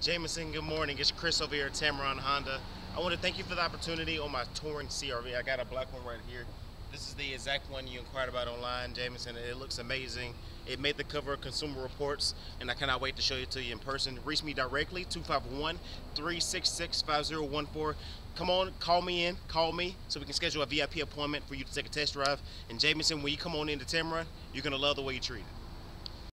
Jameson, good morning. It's Chris over here at Tameron Honda. I want to thank you for the opportunity on my touring CR-V. I got a black one right here. This is the exact one you inquired about online, Jameson. It looks amazing. It made the cover of Consumer Reports, and I cannot wait to show it to you in person. Reach me directly, 251-366-5014. Come on, call me, so we can schedule a VIP appointment for you to take a test drive. And Jameson, when you come on into Tameron, you're going to love the way you're treated.